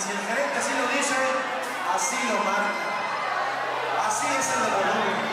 Y si el gerente así lo dice, así lo marca. Así es el de volumen.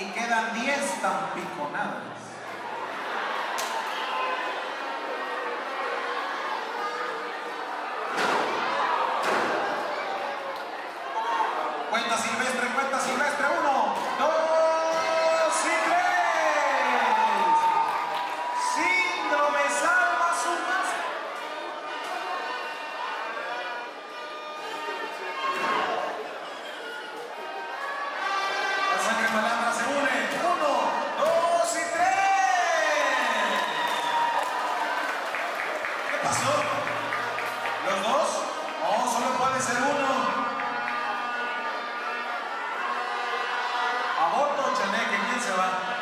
y quedan 10 tampiconadas. Cuenta Silvestre, 1, 2 y 3. Síndrome salva su casa. La sangre malandra se une. 1, 2 y 3. ¿Qué pasó? ¿Los dos? No, solo puede ser uno. Aborto, Chaneque, ¿quién se va?